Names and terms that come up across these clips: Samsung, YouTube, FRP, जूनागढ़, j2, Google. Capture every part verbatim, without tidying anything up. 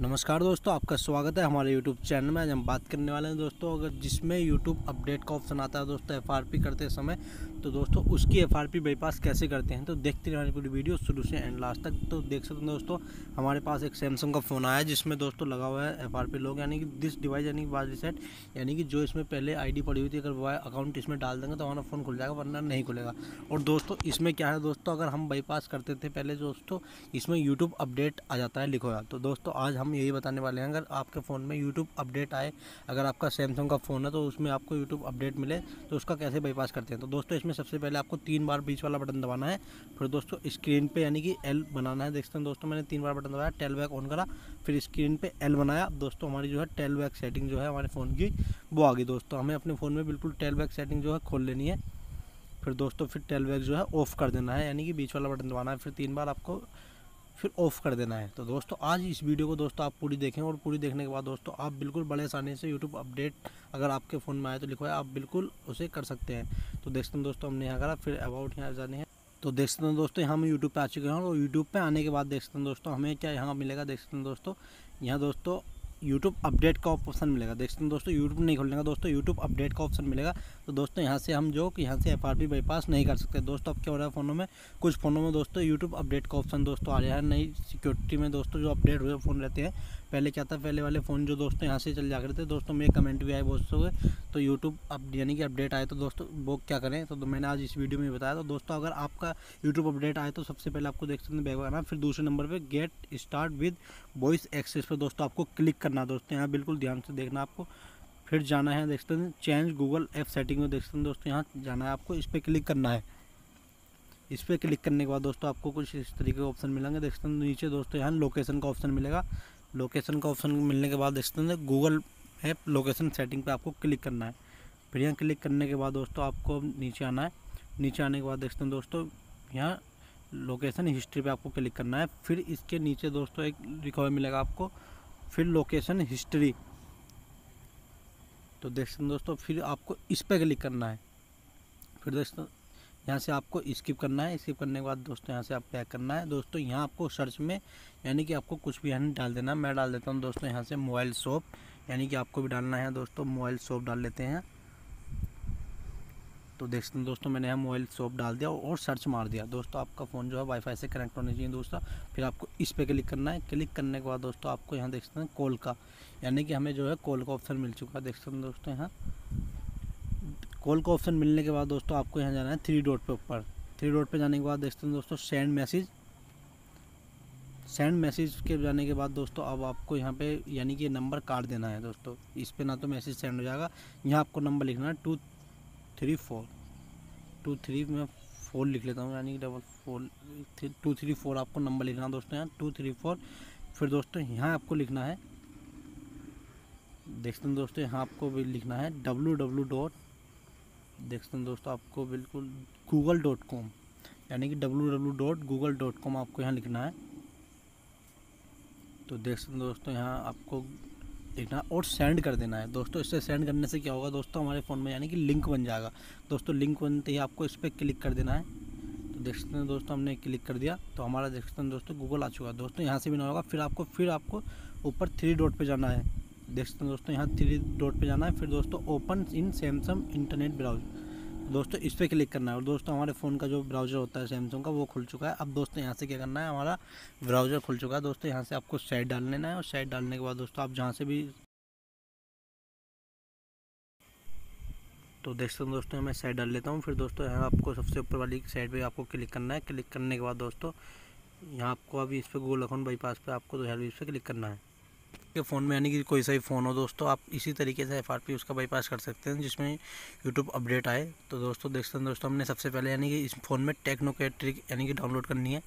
नमस्कार दोस्तों, आपका स्वागत है हमारे YouTube चैनल में। आज हम बात करने वाले हैं दोस्तों, अगर जिसमें YouTube अपडेट का ऑप्शन आता है दोस्तों एफ आर पी करते समय, तो दोस्तों उसकी एफ आर पी बाईपास कैसे करते हैं, तो देखते रहने पूरी वीडियो शुरू से एंड लास्ट तक। तो देख सकते हैं दोस्तों, हमारे पास एक Samsung का फ़ोन आया जिसमें दोस्तों लगा हुआ है एफ आर पी लॉक, यानी कि दिस डिवाइस यानी कि बाज रिसेट, यानी कि जो इसमें पहले आई डी पड़ी हुई थी, अगर वो अकाउंट इसमें डाल देंगे तो हमारा फ़ोन खुल जाएगा, वरना नहीं खुलेगा। और दोस्तों इसमें क्या है दोस्तों, अगर हम बाईपास करते थे पहले दोस्तों, इसमें यूट्यूब अपडेट आ जाता है लिखोया। तो दोस्तों आज हम यही बताने वाले हैं, अगर आपके फ़ोन में YouTube अपडेट आए, अगर आपका Samsung का फ़ोन है तो उसमें आपको YouTube अपडेट मिले, तो उसका कैसे बाईपास करते हैं। तो दोस्तों इसमें सबसे पहले आपको तीन बार बीच वाला बटन दबाना है, फिर दोस्तों स्क्रीन पे यानी कि L बनाना है। देखते हैं दोस्तों, मैंने तीन बार बटन दबाया, टेल बैक ऑन करा, फिर स्क्रीन पे L बनाया। दोस्तों हमारी जो है टेल बैक सेटिंग जो है हमारे फ़ोन की वो आ गई। दोस्तों हमें अपने फ़ोन में बिल्कुल टेल बैक सेटिंग जो है खोल लेनी है, फिर दोस्तों फिर टेल बैक जो है ऑफ़ कर देना है, यानी कि बीच वाला बटन दबाना है, फिर तीन बार आपको फिर ऑफ़ कर देना है। तो दोस्तों आज इस वीडियो को दोस्तों आप पूरी देखें, और पूरी देखने के बाद दोस्तों आप बिल्कुल बड़े आसानी से YouTube अपडेट अगर आपके फ़ोन में आए तो लिखो है, आप बिल्कुल उसे कर सकते हैं। तो देखते हैं दोस्तों हमने यहाँ करा, फिर अबाउट यहाँ जाने हैं। तो देख सकते हैं दोस्तों हम यूट्यूब पे आ चुके हैं, और यूट्यूब पे आने के बाद देख सकते हैं दोस्तों हमें क्या यहाँ मिलेगा। देख सकते हैं दोस्तों यहाँ दोस्तों यूट्यूब अपडेट का ऑप्शन मिलेगा। देख सकते हैं दोस्तों यूट्यूब नहीं खोलने का दोस्तों यूट्यूब अपडेट का ऑप्शन मिलेगा। तो दोस्तों यहाँ से हम जो कि यहाँ से एफ आर पी बाईपास नहीं कर सकते। दोस्तों अब क्या हो रहा है फ़ोनों में, कुछ फ़ोनों में दोस्तों यूट्यूब अपडेट का ऑप्शन दोस्तों आ रहा है। नई सिक्योरिटी में दोस्तों जो अपडेट हुए फ़ोन रहते हैं, पहले क्या था, पहले वाले फ़ोन जो दोस्तों यहाँ से चल जा रहे थे दोस्तों, मेरे कमेंट भी आए दोस्तों के, तो यूट्यूब अब यानी कि अपडेट आए तो दोस्तों वो क्या करें, तो मैंने आज इस वीडियो में बताया। तो दोस्तों अगर आपका यूट्यूब अपडेट आए तो सबसे पहले आपको देख सकते हैं बैक आना, फिर दूसरे नंबर पर get start with voice access पर दोस्तों आपको क्लिक करना। दोस्तों यहाँ बिल्कुल ध्यान से देखना आपको, फिर जाना है देखते हैं चेंज गूगल ऐप सेटिंग में। देखते हैं दोस्तों यहाँ जाना है, आपको इस पर क्लिक करना है। इस पर क्लिक करने के बाद दोस्तों आपको कुछ इस तरीके के ऑप्शन मिलेंगे। देखते हैं नीचे दोस्तों यहाँ लोकेशन का ऑप्शन मिलेगा। लोकेशन का ऑप्शन मिलने के बाद देखते हैं गूगल ऐप लोकेशन सेटिंग पे आपको क्लिक करना है। फिर यहाँ क्लिक करने के बाद दोस्तों आपको नीचे आना है। नीचे आने के बाद देखते हैं दोस्तों यहाँ लोकेशन हिस्ट्री पे आपको क्लिक करना है। फिर इसके नीचे दोस्तों एक रिकॉर्ड मिलेगा आपको, फिर लोकेशन हिस्ट्री। तो देखते हैं दोस्तों फिर आपको इस पर क्लिक करना है। फिर दोस्तों यहाँ से आपको स्किप करना है। स्किप करने के बाद दोस्तों यहाँ से आप बैक करना है। दोस्तों यहाँ आपको सर्च में यानी कि आपको कुछ भी यहाँ नहीं डाल देना। मैं डाल देता हूँ दोस्तों यहाँ से मोबाइल शॉप, यानी कि आपको भी डालना है दोस्तों मोबाइल शॉप डाल लेते हैं। तो देख सकते हैं दोस्तों मैंने यहाँ मोबाइल शॉप डाल दिया और सर्च मार दिया। दोस्तों आपका फ़ोन जो है वाईफाई से कनेक्ट होना चाहिए दोस्तों। फिर आपको इस पे क्लिक करना है। क्लिक करने के बाद दोस्तों आपको यहाँ देख सकते हैं कॉल का, यानी कि हमें जो है कॉल का ऑप्शन मिल चुका है। देख सकते हैं दोस्तों यहाँ कॉल का ऑप्शन मिलने के बाद दोस्तों आपको यहाँ जाना है थ्री डॉट पे ऊपर। थ्री डॉट पे जाने के बाद देखते हैं दोस्तों सेंड मैसेज। सेंड मैसेज के जाने के बाद दोस्तों अब आपको यहाँ पे यानी कि नंबर काट देना है। दोस्तों इस पे ना तो मैसेज सेंड हो जाएगा, यहाँ आपको नंबर लिखना है two three four. Two three में फोर लिख लेता हूँ, यानी कि double four three two three four आपको नंबर लिखना है दोस्तों यहाँ टू थ्री फोर। फिर दोस्तों यहाँ आपको लिखना है, देखते हैं दोस्तों यहाँ आपको भी लिखना है डब्लू डब्लू डॉट, देखते हैं दोस्तों आपको बिल्कुल गूगल डॉट कॉम, यानी कि W W dot Google dot com आपको यहाँ लिखना है। तो देख सकते हैं दोस्तों यहाँ आपको लिखना और सेंड कर देना है। दोस्तों इससे सेंड करने से क्या होगा दोस्तों, हमारे फ़ोन में यानी कि लिंक बन जाएगा। दोस्तों लिंक बनते ही आपको इस पर क्लिक कर देना है। तो देख सकते हैं दोस्तों हमने क्लिक कर दिया, तो हमारा देख सकते हैं दोस्तों गूगल आ चुका है। दोस्तों यहाँ से भी ना होगा, फिर आपको फिर आपको ऊपर थ्री डॉट पर जाना है। देख सकते हैं दोस्तों यहाँ थ्री डॉट पर जाना है। फिर दोस्तों open in Samsung internet browser, दोस्तों इस पर क्लिक करना है। और दोस्तों हमारे फ़ोन का जो ब्राउज़र होता है सैमसंग का वो खुल चुका है। अब दोस्तों यहाँ से क्या करना है, हमारा ब्राउज़र खुल चुका है। दोस्तों यहाँ से आपको साइट डाल लेना है, और साइट डालने के बाद दोस्तों आप जहाँ से भी, तो देख सकते हैं दोस्तों मैं साइट डाल लेता हूँ। फिर दोस्तों यहाँ आपको सबसे ऊपर वाली साइट पर आपको क्लिक करना है। क्लिक करने के बाद दोस्तों यहाँ आपको अभी इस पर गूगल अकाउंट बाईपास पर आपको दो हज़ार बीस पर क्लिक करना है। के फ़ोन में यानी कि कोई सा भी फ़ोन हो दोस्तों, आप इसी तरीके से एफ आर पी उसका बाईपास कर सकते हैं जिसमें यूट्यूब अपडेट आए। तो दोस्तों देख सकते हैं दोस्तों हमने सबसे पहले यानी कि इस फ़ोन में टेक्नो के ट्रिक यानी कि डाउनलोड करनी है।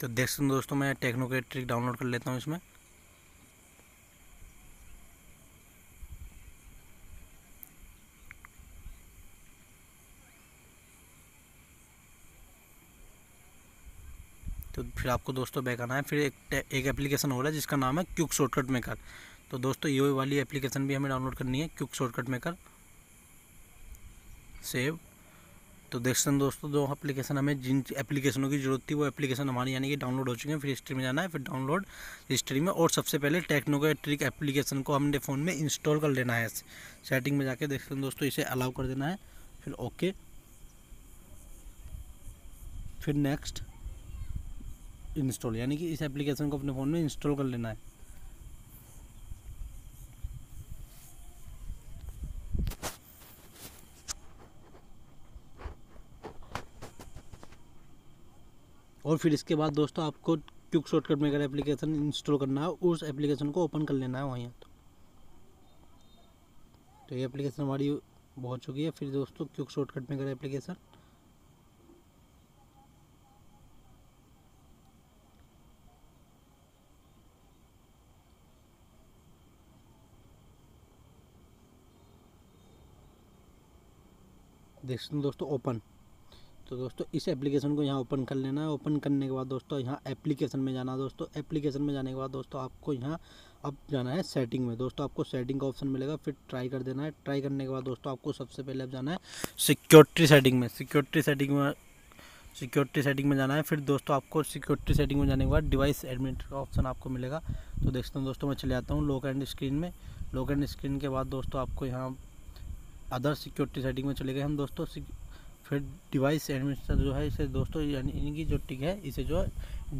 तो देख सकते हैं दोस्तों मैं टेक्नो के ट्रिक डाउनलोड कर लेता हूँ इसमें। तो फिर आपको दोस्तों बैक आना है। फिर एक एक एप्लीकेशन हो रहा है जिसका नाम है क्विक शॉर्टकट मेकर। तो दोस्तों ये वाली एप्लीकेशन भी हमें डाउनलोड करनी है, क्विक शॉर्टकट मेकर। सेव तो देखते हैं दोस्तों, दो एप्लीकेशन हमें जिन एप्लीकेशनों की जरूरत थी वो एप्लीकेशन हमारी यानी कि डाउनलोड हो चुके हैं। फिर हिस्ट्री में जाना है, फिर डाउनलोड हिस्ट्री में, और सबसे पहले टेक्नो का ट्रिक एप्लीकेशन को हमने फ़ोन में इंस्टॉल कर लेना है। सेटिंग में जाके देखते हैं दोस्तों, इसे अलाउ कर देना है, फिर ओके, फिर नेक्स्ट, इंस्टॉल, यानी कि इस एप्लीकेशन को अपने फ़ोन में इंस्टॉल कर लेना है। और फिर इसके बाद दोस्तों आपको क्विक शॉर्टकट में अगर एप्लीकेशन इंस्टॉल करना है उस एप्लीकेशन को ओपन कर लेना है वहीं। तो तो ये एप्लीकेशन हमारी हो चुकी है। फिर दोस्तों क्विक शॉर्टकट में अगर एप्लीकेशन देखते हैं दोस्तों ओपन, तो दोस्तों इस एप्लीकेशन को यहाँ ओपन कर लेना है। ओपन करने के बाद दोस्तों यहाँ एप्लीकेशन में जाना है। दोस्तों एप्लीकेशन में जाने के बाद दोस्तों आपको यहाँ अब जाना है सेटिंग में। दोस्तों आपको सेटिंग का ऑप्शन मिलेगा, फिर ट्राई कर देना है। ट्राई करने के बाद दोस्तों आपको सबसे पहले अब जाना है सिक्योरिटी सेटिंग में। सिक्योरिटी सेटिंग में सिक्योरिटी सेटिंग में जाना है। फिर दोस्तों आपको सिक्योरिटी सेटिंग में जाने के बाद डिवाइस एडमिट का ऑप्शन आपको मिलेगा। तो देखते हैं दोस्तों, मैं चले जाता हूँ लॉक एंड स्क्रीन में। लॉक एंड स्क्रीन के बाद दोस्तों आपको यहाँ अदर सिक्योरिटी सेटिंग में चले गए हम दोस्तों। फिर डिवाइस एडमिनिस्ट्रेटर जो है इसे दोस्तों यानी इनकी जो टिक है इसे जो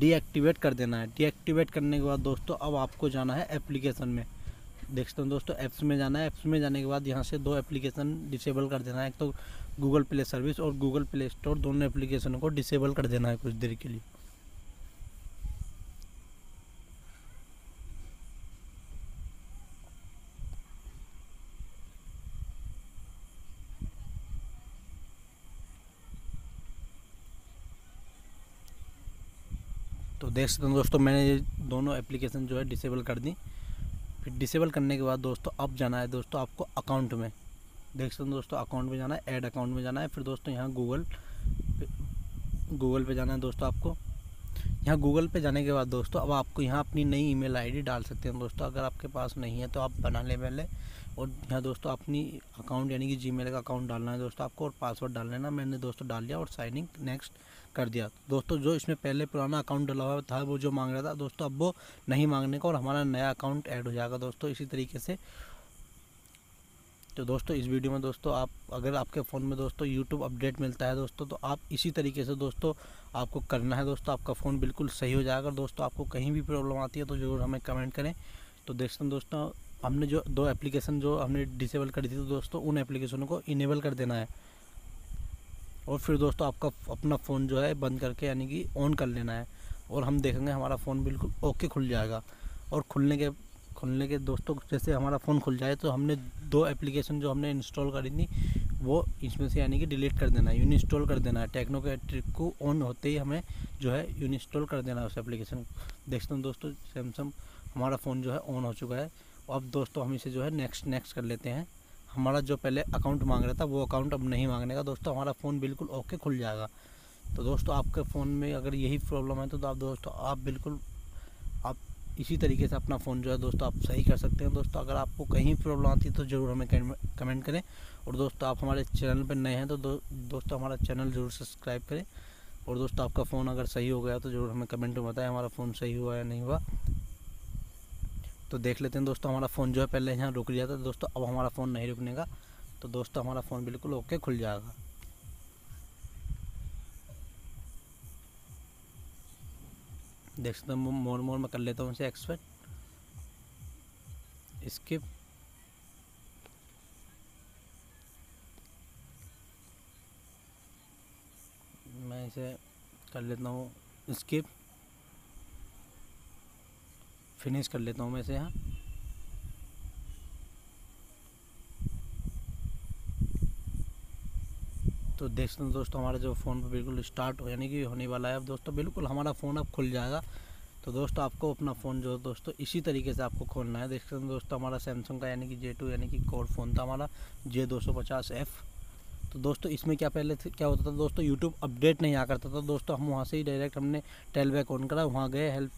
डीएक्टिवेट कर देना है। डीएक्टिवेट करने के बाद दोस्तों अब आपको जाना है एप्लीकेशन में। देखते हैं दोस्तों ऐप्स में जाना है। ऐप्स में जाने के बाद यहाँ से दो एप्लीकेशन डिसेबल कर देना है, एक तो गूगल प्ले सर्विस और गूगल प्ले स्टोर, दोनों एप्लीकेशन को डिसेबल कर देना है कुछ देर के लिए। तो देख सकते हैं दोस्तों, मैंने ये दोनों एप्लीकेशन जो है डिसेबल कर दी। फिर डिसेबल करने के बाद दोस्तों अब जाना है दोस्तों आपको अकाउंट में। देख सकते हैं दोस्तों, अकाउंट में जाना है, ऐड अकाउंट में जाना है। फिर दोस्तों यहाँ गूगल गूगल पे जाना है दोस्तों आपको। यहाँ गूगल पे जाने के बाद दोस्तों अब आपको यहाँ अपनी नई ईमेल आईडी डाल सकते हैं दोस्तों। अगर आपके पास नहीं है तो आप बना लें पहले। और यहाँ दोस्तों अपनी अकाउंट यानी कि जीमेल का अकाउंट डालना है दोस्तों आपको, और पासवर्ड डाल लेना। मैंने दोस्तों डाल लिया और साइनिंग नेक्स्ट कर दिया। दोस्तों जो इसमें पहले पुराना अकाउंट डाला हुआ था वो जो मांग रहा था दोस्तों अब वो नहीं मांगने का, और हमारा नया अकाउंट ऐड हो जाएगा दोस्तों इसी तरीके से। तो दोस्तों इस वीडियो में दोस्तों आप अगर आपके फ़ोन में दोस्तों यूट्यूब अपडेट मिलता है दोस्तों तो आप इसी तरीके से दोस्तों आपको करना है। दोस्तों आपका फ़ोन बिल्कुल सही हो जाएगा। दोस्तों आपको कहीं भी प्रॉब्लम आती है तो ज़रूर हमें कमेंट करें। तो देखते हैं दोस्तों, हमने जो दो एप्लीकेशन जो हमने डिसेबल करी थी तो दोस्तों उन एप्लीकेशनों को इनेबल कर देना है। और फिर दोस्तों आपका अपना फ़ोन जो है बंद करके यानी कि ऑन कर लेना है, और हम देखेंगे हमारा फ़ोन बिल्कुल ओके खुल जाएगा। और खुलने के खुलने के दोस्तों जैसे हमारा फ़ोन खुल जाए तो हमने दो एप्लीकेशन जो हमने इंस्टॉल करी थी वो इसमें से यानी कि डिलीट कर देना है, यूनिस्टॉल कर देना है। टेक्नो के ट्रिक को ऑन होते ही हमें जो है यूनिस्टॉल कर देना है उस एप्लीकेशन को। देखते हैं दोस्तों, सैमसंग हमारा फ़ोन जो है ऑन हो चुका है। अब दोस्तों हम इसे जो है नेक्स्ट नेक्स्ट कर लेते हैं। हमारा जो पहले अकाउंट मांग रहा था वो अकाउंट अब नहीं मांगने का दोस्तों, हमारा फ़ोन बिल्कुल ओके खुल जाएगा। तो दोस्तों आपके फ़ोन में अगर यही प्रॉब्लम है तो आप दोस्तों आप बिल्कुल आप इसी तरीके से अपना फ़ोन जो है दोस्तों आप सही कर सकते हैं। दोस्तों अगर आपको कहीं प्रॉब्लम आती है तो ज़रूर हमें कमेंट करें। और दोस्तों आप हमारे चैनल पर नए हैं तो दो, दोस्तों हमारा चैनल ज़रूर सब्सक्राइब करें। और दोस्तों आपका फ़ोन अगर सही हो गया तो ज़रूर हमें कमेंट में बताएं हमारा फ़ोन सही हुआ या नहीं हुआ। तो देख लेते हैं दोस्तों, हमारा फ़ोन जो है पहले यहाँ रुक गया था दोस्तों, अब हमारा फ़ोन नहीं रुकने का। तो दोस्तों हमारा फ़ोन बिल्कुल ओके खुल जाएगा। देख सकते हैं, मोर मोर मैं कर लेता हूँ इसे एक्सपर्ट स्किप। मैं इसे कर लेता हूँ स्किप, फिनिश कर लेता हूँ मैं इसे यहाँ। तो देखते हैं दोस्तों, हमारा जो फ़ोन पर बिल्कुल स्टार्ट हो यानी कि होने वाला है अब दोस्तों, बिल्कुल हमारा फ़ोन अब खुल जाएगा। तो दोस्तों आपको अपना फ़ोन जो है दोस्तों इसी तरीके से आपको खोलना है। देखते हैं दोस्तों, हमारा सैमसंग का यानी कि जे टू यानी कि कोर फ़ोन था हमारा जे दो सौ पचास एफ। तो दोस्तों इसमें क्या पहले क्या होता था दोस्तों, यूट्यूब अपडेट नहीं आ करता था दोस्तों। हम वहाँ से ही डायरेक्ट हमने टेलबैक ऑन करा, वहाँ गए हेल्प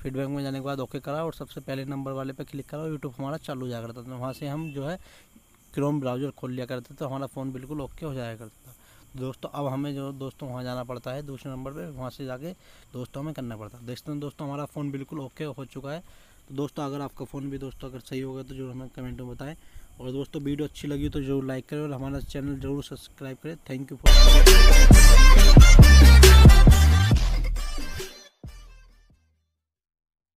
फीडबैक में जाने के बाद ओके करा और सबसे पहले नंबर वाले पे क्लिक करा और यूट्यूब हमारा चालू हो जा करता था। वहाँ से हम जो है क्रोम ब्राउज़र खोल लिया करते थे, तो हमारा फ़ोन बिल्कुल ओके हो जाया करता था। दोस्तों अब हमें जो दोस्तों वहाँ जाना पड़ता है दूसरे नंबर पे, वहाँ से जाके दोस्तों हमें करना पड़ता है। देखते हैं दोस्तों हमारा फ़ोन बिल्कुल ओके हो चुका है। तो दोस्तों अगर आपका फ़ोन भी दोस्तों अगर सही हो गया तो जरूर हमें कमेंट में बताएं, और दोस्तों वीडियो अच्छी लगी तो जरूर लाइक करें और हमारा चैनल जरूर सब्सक्राइब करें। Thank you for